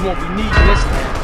You won't be needing this now.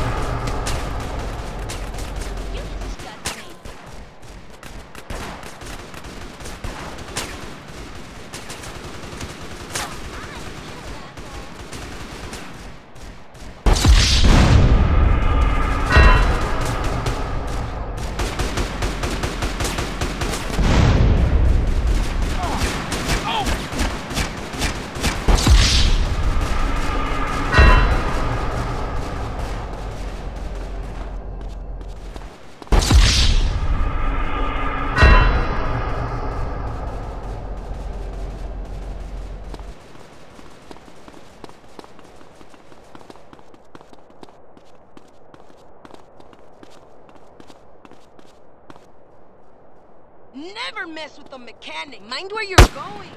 Never mess with the mechanic. Mind where you're going.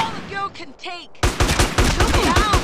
All the girl can take. Took it out.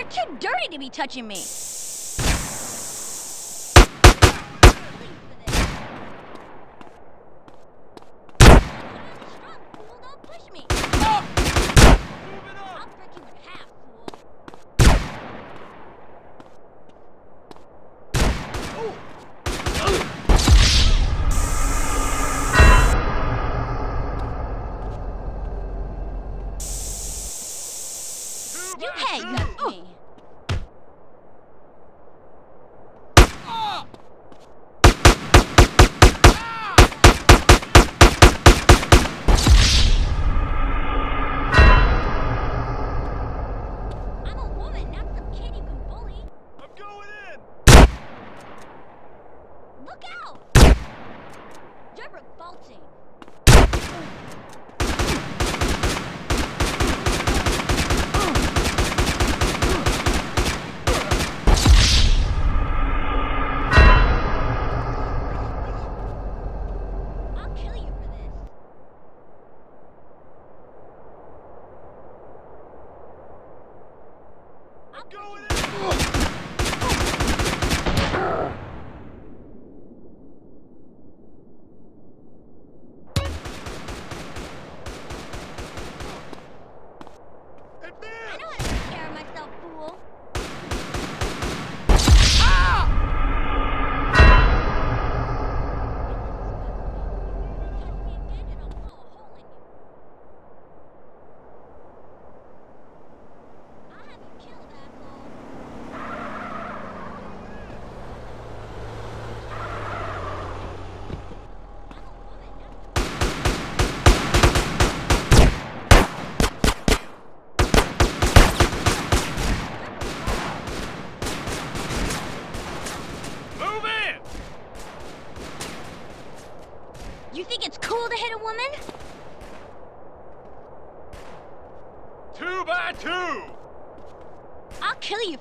You're too dirty to be touching me.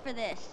For this.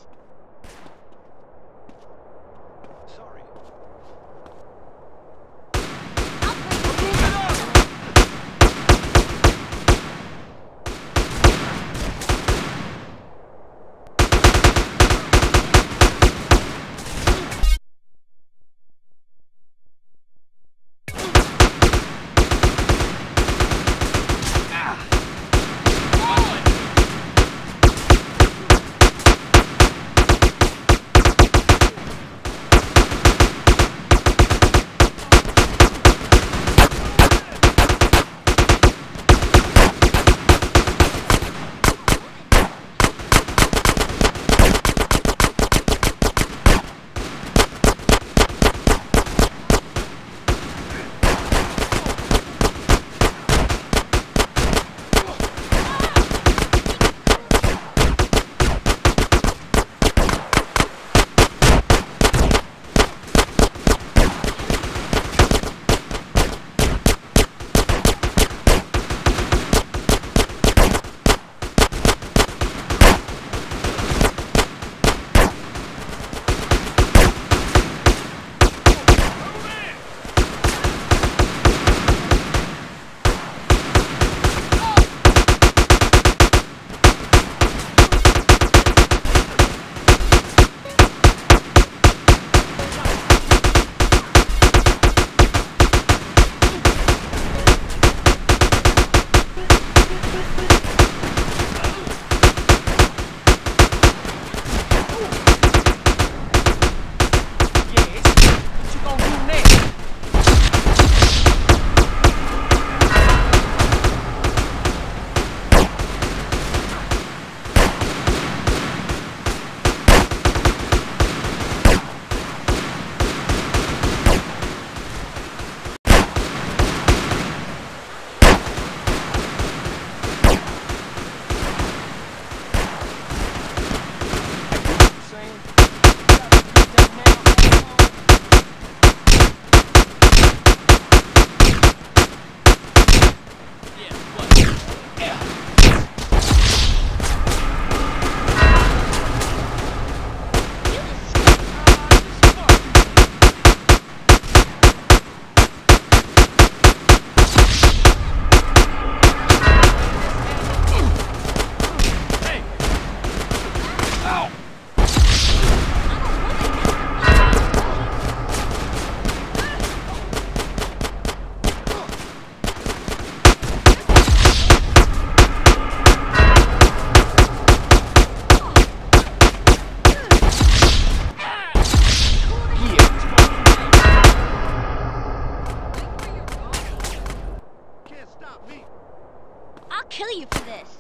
I'll kill you for this.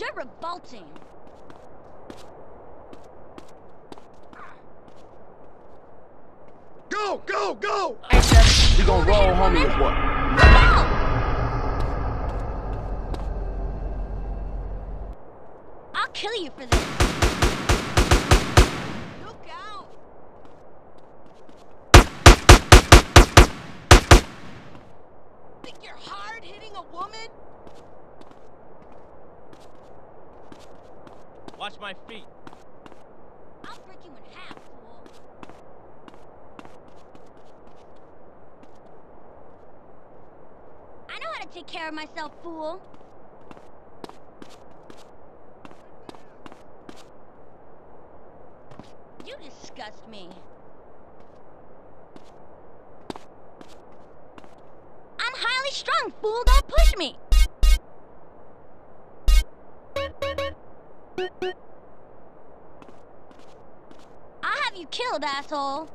You're revolting. Go, go, go! You gonna roll, homie, or what? No! I'll kill you for this. Look out! Think you're hard hitting a woman? Watch my feet. I'll break you in half, fool. I know how to take care of myself, fool. You disgust me. I'm highly strung, fool. Don't push me. I'll have you killed, asshole!